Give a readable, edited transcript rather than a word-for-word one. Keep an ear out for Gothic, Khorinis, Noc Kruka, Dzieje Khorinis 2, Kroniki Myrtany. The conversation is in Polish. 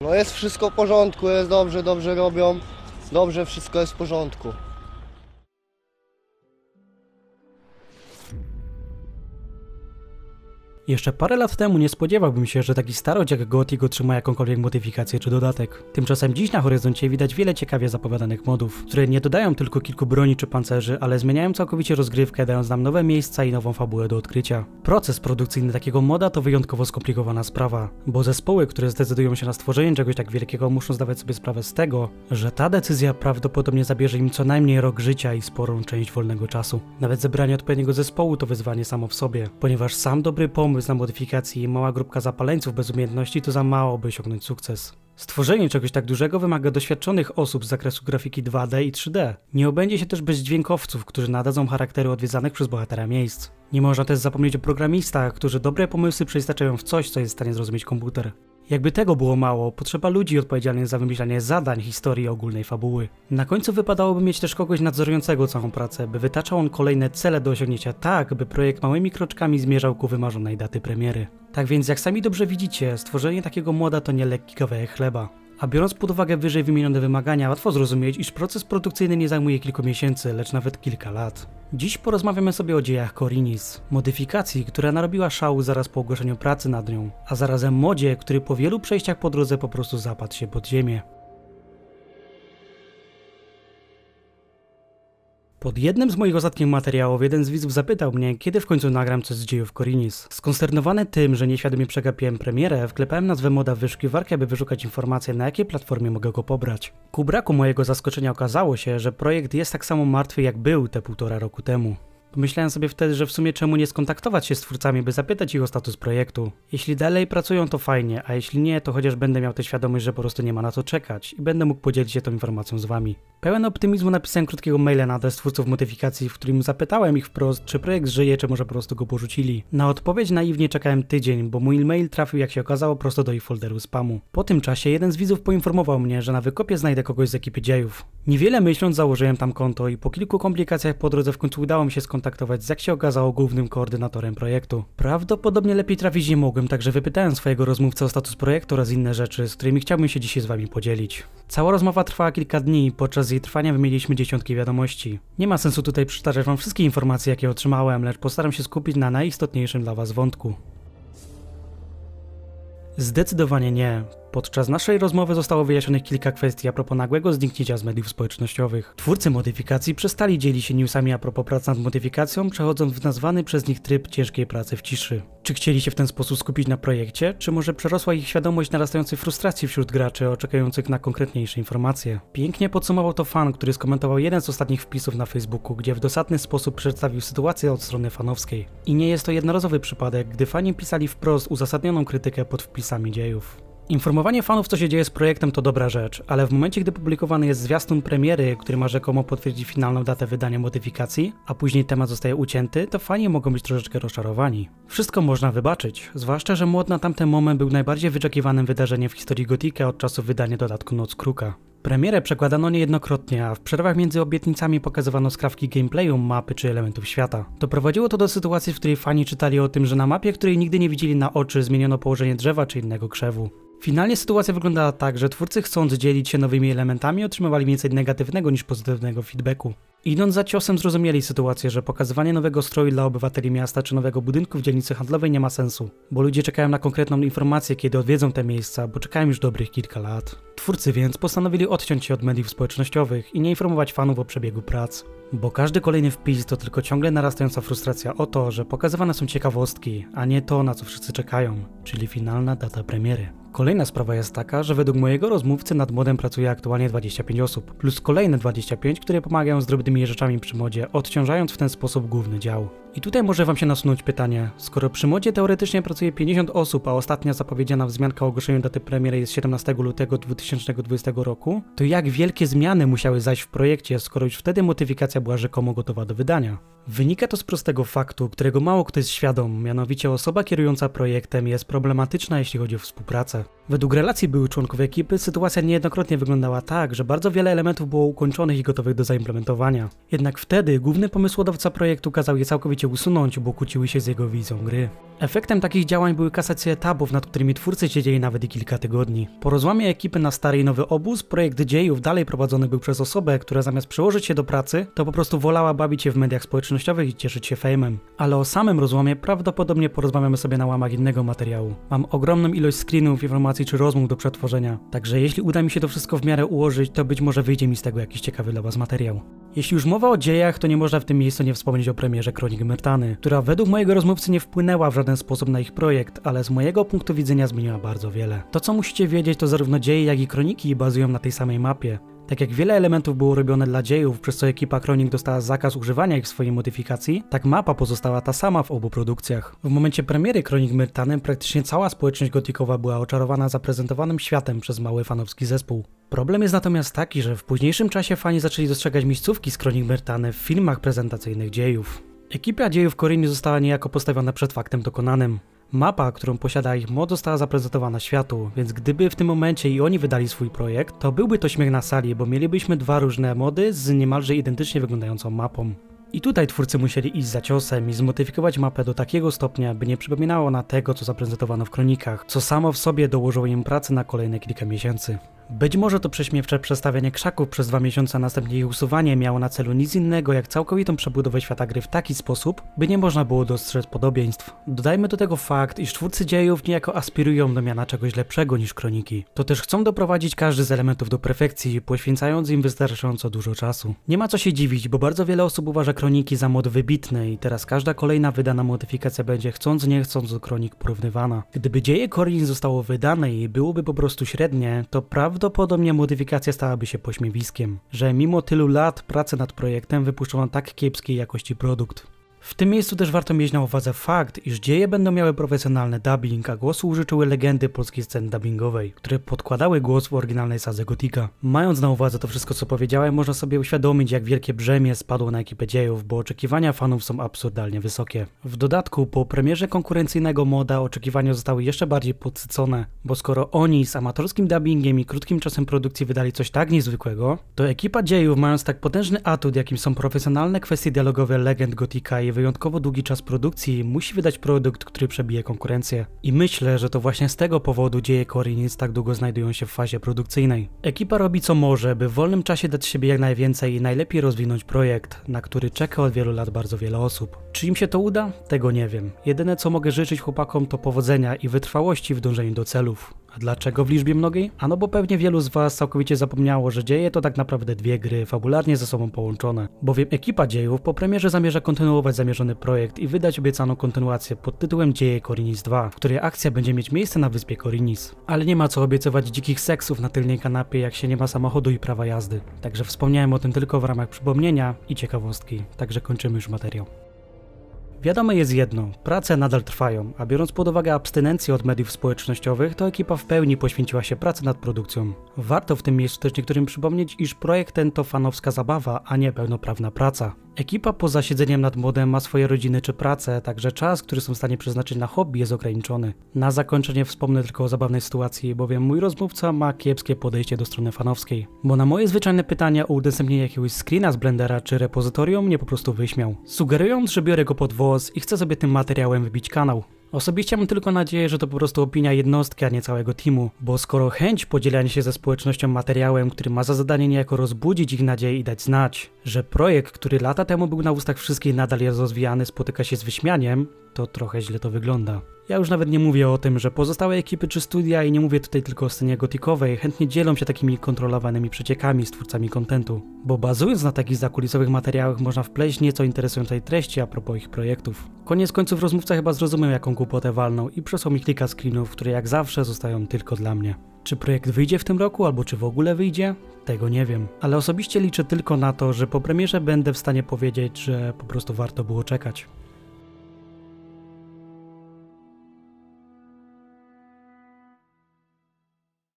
No jest wszystko w porządku, jest dobrze, dobrze robią, dobrze, wszystko jest w porządku. Jeszcze parę lat temu nie spodziewałbym się, że taki starość jak Gothic otrzyma jakąkolwiek modyfikację czy dodatek. Tymczasem dziś na horyzoncie widać wiele ciekawie zapowiadanych modów, które nie dodają tylko kilku broni czy pancerzy, ale zmieniają całkowicie rozgrywkę, dając nam nowe miejsca i nową fabułę do odkrycia. Proces produkcyjny takiego moda to wyjątkowo skomplikowana sprawa, bo zespoły, które zdecydują się na stworzenie czegoś tak wielkiego, muszą zdawać sobie sprawę z tego, że ta decyzja prawdopodobnie zabierze im co najmniej rok życia i sporą część wolnego czasu. Nawet zebranie odpowiedniego zespołu to wyzwanie samo w sobie, ponieważ sam dobry pomysł na modyfikacje i mała grupka zapaleńców bez umiejętności to za mało, by osiągnąć sukces. Stworzenie czegoś tak dużego wymaga doświadczonych osób z zakresu grafiki 2D i 3D. Nie obędzie się też bez dźwiękowców, którzy nadadzą charaktery odwiedzanych przez bohatera miejsc. Nie można też zapomnieć o programistach, którzy dobre pomysły przeistaczają w coś, co jest w stanie zrozumieć komputer. Jakby tego było mało, potrzeba ludzi odpowiedzialnych za wymyślanie zadań, historii i ogólnej fabuły. Na końcu wypadałoby mieć też kogoś nadzorującego całą pracę, by wytaczał on kolejne cele do osiągnięcia tak, by projekt małymi kroczkami zmierzał ku wymarzonej daty premiery. Tak więc jak sami dobrze widzicie, stworzenie takiego moda to nie lekki kawałek chleba. A biorąc pod uwagę wyżej wymienione wymagania, łatwo zrozumieć, iż proces produkcyjny nie zajmuje kilku miesięcy, lecz nawet kilka lat. Dziś porozmawiamy sobie o dziejach Khorinis, modyfikacji, która narobiła szału zaraz po ogłoszeniu pracy nad nią, a zarazem modzie, który po wielu przejściach po drodze po prostu zapadł się pod ziemię. Pod jednym z moich ostatnich materiałów jeden z widzów zapytał mnie, kiedy w końcu nagram coś z dziejów Khorinis. Skonsternowany tym, że nieświadomie przegapiłem premierę, wklepałem nazwę moda w wyszukiwarkę, aby wyszukać informację, na jakiej platformie mogę go pobrać. Ku braku mojego zaskoczenia okazało się, że projekt jest tak samo martwy, jak był te półtora roku temu. Pomyślałem sobie wtedy, że w sumie czemu nie skontaktować się z twórcami, by zapytać ich o status projektu. Jeśli dalej pracują, to fajnie, a jeśli nie, to chociaż będę miał tę świadomość, że po prostu nie ma na to czekać i będę mógł podzielić się tą informacją z wami. Pełen optymizmu napisałem krótkiego maila na adres twórców modyfikacji, w którym zapytałem ich wprost, czy projekt żyje, czy może po prostu go porzucili. Na odpowiedź naiwnie czekałem tydzień, bo mój mail trafił, jak się okazało, prosto do ich folderu spamu. Po tym czasie jeden z widzów poinformował mnie, że na wykopie znajdę kogoś z ekipy dziejów. Niewiele myśląc założyłem tam konto i po kilku komplikacjach po drodze w końcu udało mi się skontaktować z, jak się okazało, głównym koordynatorem projektu. Prawdopodobnie lepiej trafić nie mogłem, także wypytałem swojego rozmówcę o status projektu oraz inne rzeczy, z którymi chciałbym się dzisiaj z wami podzielić. Cała rozmowa trwała kilka dni i podczas jej trwania wymieniliśmy dziesiątki wiadomości. Nie ma sensu tutaj przytaczać wam wszystkie informacje, jakie otrzymałem, lecz postaram się skupić na najistotniejszym dla was wątku. Zdecydowanie nie. Podczas naszej rozmowy zostało wyjaśnionych kilka kwestii a propos nagłego zniknięcia z mediów społecznościowych. Twórcy modyfikacji przestali dzielić się newsami a propos prac nad modyfikacją, przechodząc w nazwany przez nich tryb ciężkiej pracy w ciszy. Czy chcieli się w ten sposób skupić na projekcie, czy może przerosła ich świadomość narastającej frustracji wśród graczy oczekujących na konkretniejsze informacje? Pięknie podsumował to fan, który skomentował jeden z ostatnich wpisów na Facebooku, gdzie w dosadny sposób przedstawił sytuację od strony fanowskiej. I nie jest to jednorazowy przypadek, gdy fani pisali wprost uzasadnioną krytykę pod wpisami dziejów. Informowanie fanów, co się dzieje z projektem, to dobra rzecz, ale w momencie, gdy publikowany jest zwiastun premiery, który ma rzekomo potwierdzić finalną datę wydania modyfikacji, a później temat zostaje ucięty, to fani mogą być troszeczkę rozczarowani. Wszystko można wybaczyć, zwłaszcza że mod na tamten moment był najbardziej wyczekiwanym wydarzeniem w historii Gothica od czasu wydania dodatku Noc Kruka. Premierę przekładano niejednokrotnie, a w przerwach między obietnicami pokazywano skrawki gameplayu, mapy czy elementów świata. Doprowadziło to do sytuacji, w której fani czytali o tym, że na mapie, której nigdy nie widzieli na oczy, zmieniono położenie drzewa czy innego krzewu. Finalnie sytuacja wyglądała tak, że twórcy, chcąc dzielić się nowymi elementami, otrzymywali więcej negatywnego niż pozytywnego feedbacku. Idąc za ciosem, zrozumieli sytuację, że pokazywanie nowego stroju dla obywateli miasta czy nowego budynku w dzielnicy handlowej nie ma sensu, bo ludzie czekają na konkretną informację, kiedy odwiedzą te miejsca, bo czekają już dobrych kilka lat. Twórcy więc postanowili odciąć się od mediów społecznościowych i nie informować fanów o przebiegu prac, bo każdy kolejny wpis to tylko ciągle narastająca frustracja o to, że pokazywane są ciekawostki, a nie to, na co wszyscy czekają, czyli finalna data premiery. Kolejna sprawa jest taka, że według mojego rozmówcy nad modem pracuje aktualnie 25 osób, plus kolejne 25, które pomagają z drobnymi rzeczami przy modzie, odciążając w ten sposób główny dział. I tutaj może wam się nasunąć pytanie, skoro przy modzie teoretycznie pracuje 50 osób, a ostatnia zapowiedziana wzmianka o ogłoszeniu daty premiery jest 17 lutego 2020 roku, to jak wielkie zmiany musiały zajść w projekcie, skoro już wtedy modyfikacja była rzekomo gotowa do wydania? Wynika to z prostego faktu, którego mało kto jest świadom, mianowicie osoba kierująca projektem jest problematyczna, jeśli chodzi o współpracę. Według relacji byłych członków ekipy sytuacja niejednokrotnie wyglądała tak, że bardzo wiele elementów było ukończonych i gotowych do zaimplementowania. Jednak wtedy główny pomysłodawca projektu kazał je całkowicie usunąć, bo kłóciły się z jego wizją gry. Efektem takich działań były kasacje etapów, nad którymi twórcy siedzieli nawet i kilka tygodni. Po rozłamie ekipy na stary i nowy obóz, projekt Dziejów dalej prowadzony był przez osobę, która zamiast przyłożyć się do pracy, to po prostu wolała bawić się w mediach społecznościowych i cieszyć się fejmem. Ale o samym rozłamie prawdopodobnie porozmawiamy sobie na łamach innego materiału. Mam ogromną ilość screenów, informacji czy rozmów do przetworzenia, także jeśli uda mi się to wszystko w miarę ułożyć, to być może wyjdzie mi z tego jakiś ciekawy dla was materiał. Jeśli już mowa o dziejach, to nie można w tym miejscu nie wspomnieć o premierze Kronik Myrtany, która według mojego rozmówcy nie wpłynęła w żaden sposób na ich projekt, ale z mojego punktu widzenia zmieniła bardzo wiele. To co musicie wiedzieć, to zarówno dzieje, jak i kroniki bazują na tej samej mapie. Tak jak wiele elementów było robione dla dziejów, przez co ekipa Kronik dostała zakaz używania ich w swojej modyfikacji, tak mapa pozostała ta sama w obu produkcjach. W momencie premiery Kronik Myrtany praktycznie cała społeczność gotykowa była oczarowana zaprezentowanym światem przez mały fanowski zespół. Problem jest natomiast taki, że w późniejszym czasie fani zaczęli dostrzegać miejscówki z Kronik Myrtany w filmach prezentacyjnych dziejów. Ekipa Dziejów Khorinis została niejako postawiona przed faktem dokonanym. Mapa, którą posiada ich mod, została zaprezentowana światu, więc gdyby w tym momencie i oni wydali swój projekt, to byłby to śmiech na sali, bo mielibyśmy dwa różne mody z niemalże identycznie wyglądającą mapą. I tutaj twórcy musieli iść za ciosem i zmodyfikować mapę do takiego stopnia, by nie przypominało ona tego, co zaprezentowano w kronikach, co samo w sobie dołożyło im pracy na kolejne kilka miesięcy. Być może to prześmiewcze przestawianie krzaków przez 2 miesiące, a następnie ich usuwanie miało na celu nic innego jak całkowitą przebudowę świata gry w taki sposób, by nie można było dostrzec podobieństw. Dodajmy do tego fakt, iż twórcy dziejów niejako aspirują do miana czegoś lepszego niż kroniki. To też chcą doprowadzić każdy z elementów do perfekcji, poświęcając im wystarczająco dużo czasu. Nie ma co się dziwić, bo bardzo wiele osób uważa kroniki za mod wybitny i teraz każda kolejna wydana modyfikacja będzie chcąc nie chcąc do kronik porównywana. Gdyby Dzieje Khorinis zostało wydane i byłoby po prostu średnie, to prawdopodobnie modyfikacja stałaby się pośmiewiskiem, że mimo tylu lat pracy nad projektem wypuszczono tak kiepskiej jakości produkt. W tym miejscu też warto mieć na uwadze fakt, iż dzieje będą miały profesjonalny dubbing, a głosu użyczyły legendy polskiej sceny dubbingowej, które podkładały głos w oryginalnej sadze Gothica. Mając na uwadze to wszystko, co powiedziałem, można sobie uświadomić, jak wielkie brzemię spadło na ekipę dziejów, bo oczekiwania fanów są absurdalnie wysokie. W dodatku, po premierze konkurencyjnego moda oczekiwania zostały jeszcze bardziej podsycone, bo skoro oni z amatorskim dubbingiem i krótkim czasem produkcji wydali coś tak niezwykłego, to ekipa dziejów, mając tak potężny atut, jakim są profesjonalne kwestie dialogowe legend Gothica i wyjątkowo długi czas produkcji, musi wydać produkt, który przebije konkurencję. I myślę, że to właśnie z tego powodu Dzieje Khorinis tak długo znajdują się w fazie produkcyjnej. Ekipa robi co może, by w wolnym czasie dać siebie jak najwięcej i najlepiej rozwinąć projekt, na który czeka od wielu lat bardzo wiele osób. Czy im się to uda? Tego nie wiem. Jedyne co mogę życzyć chłopakom to powodzenia i wytrwałości w dążeniu do celów. A dlaczego w liczbie mnogiej? Ano bo pewnie wielu z was całkowicie zapomniało, że dzieje to tak naprawdę dwie gry, fabularnie ze sobą połączone. Bowiem ekipa dziejów po premierze zamierza kontynuować zamierzony projekt i wydać obiecaną kontynuację pod tytułem Dzieje Khorinis 2, w której akcja będzie mieć miejsce na wyspie Khorinis. Ale nie ma co obiecywać dzikich seksów na tylnej kanapie, jak się nie ma samochodu i prawa jazdy. Także wspomniałem o tym tylko w ramach przypomnienia i ciekawostki. Także kończymy już materiał. Wiadomo jest jedno, prace nadal trwają, a biorąc pod uwagę abstynencję od mediów społecznościowych, to ekipa w pełni poświęciła się pracy nad produkcją. Warto w tym miejscu też niektórym przypomnieć, iż projekt ten to fanowska zabawa, a nie pełnoprawna praca. Ekipa poza siedzeniem nad modem ma swoje rodziny czy pracę, także czas, który są w stanie przeznaczyć na hobby, jest ograniczony. Na zakończenie wspomnę tylko o zabawnej sytuacji, bowiem mój rozmówca ma kiepskie podejście do strony fanowskiej. Bo na moje zwyczajne pytania o udostępnienie jakiegoś screena z Blendera czy repozytorium mnie po prostu wyśmiał, sugerując, że biorę go pod włos i chcę sobie tym materiałem wybić kanał. Osobiście mam tylko nadzieję, że to po prostu opinia jednostki, a nie całego teamu, bo skoro chęć podzielania się ze społecznością materiałem, który ma za zadanie niejako rozbudzić ich nadzieję i dać znać, że projekt, który lata temu był na ustach wszystkich, nadal jest rozwijany, spotyka się z wyśmianiem, to trochę źle to wygląda. Ja już nawet nie mówię o tym, że pozostałe ekipy czy studia, i nie mówię tutaj tylko o scenie gotykowej, chętnie dzielą się takimi kontrolowanymi przeciekami z twórcami kontentu, bo bazując na takich zakulisowych materiałach można wpleść nieco interesującej treści a propos ich projektów. Koniec końców rozmówca chyba zrozumiał jaką głupotę walną i przesłał mi kilka screenów, które jak zawsze zostają tylko dla mnie. Czy projekt wyjdzie w tym roku, albo czy w ogóle wyjdzie? Tego nie wiem. Ale osobiście liczę tylko na to, że po premierze będę w stanie powiedzieć, że po prostu warto było czekać.